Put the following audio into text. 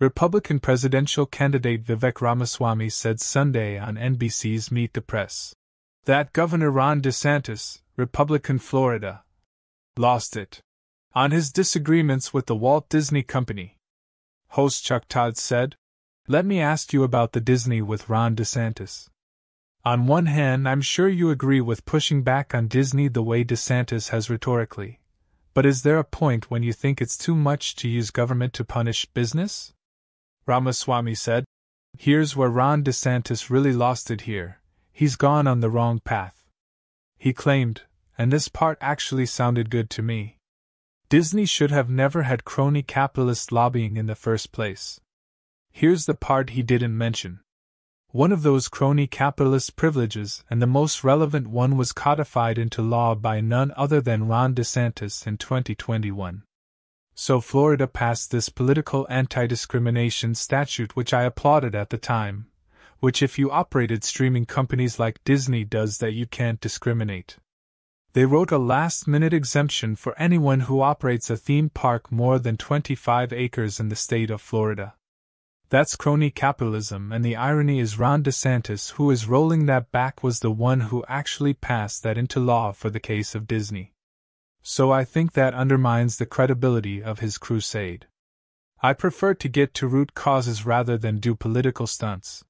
Republican presidential candidate Vivek Ramaswamy said Sunday on NBC's Meet the Press that Governor Ron DeSantis, Republican Florida, lost it on his disagreements with the Walt Disney Company. Host Chuck Todd said, "Let me ask you about the Disney with Ron DeSantis. On one hand, I'm sure you agree with pushing back on Disney the way DeSantis has rhetorically, but is there a point when you think it's too much to use government to punish business?" Ramaswamy said, "Here's where Ron DeSantis really lost it here. He's gone on the wrong path." He claimed, and this part actually sounded good to me, Disney should have never had crony capitalist lobbying in the first place. Here's the part he didn't mention. One of those crony capitalist privileges, and the most relevant one, was codified into law by none other than Ron DeSantis in 2021. So Florida passed this political anti-discrimination statute, which I applauded at the time, which if you operated streaming companies like Disney does that, you can't discriminate. They wrote a last-minute exemption for anyone who operates a theme park more than 25 acres in the state of Florida. That's crony capitalism, and the irony is Ron DeSantis, who is rolling that back, was the one who actually passed that into law for the case of Disney. So I think that undermines the credibility of his crusade. I prefer to get to root causes rather than do political stunts.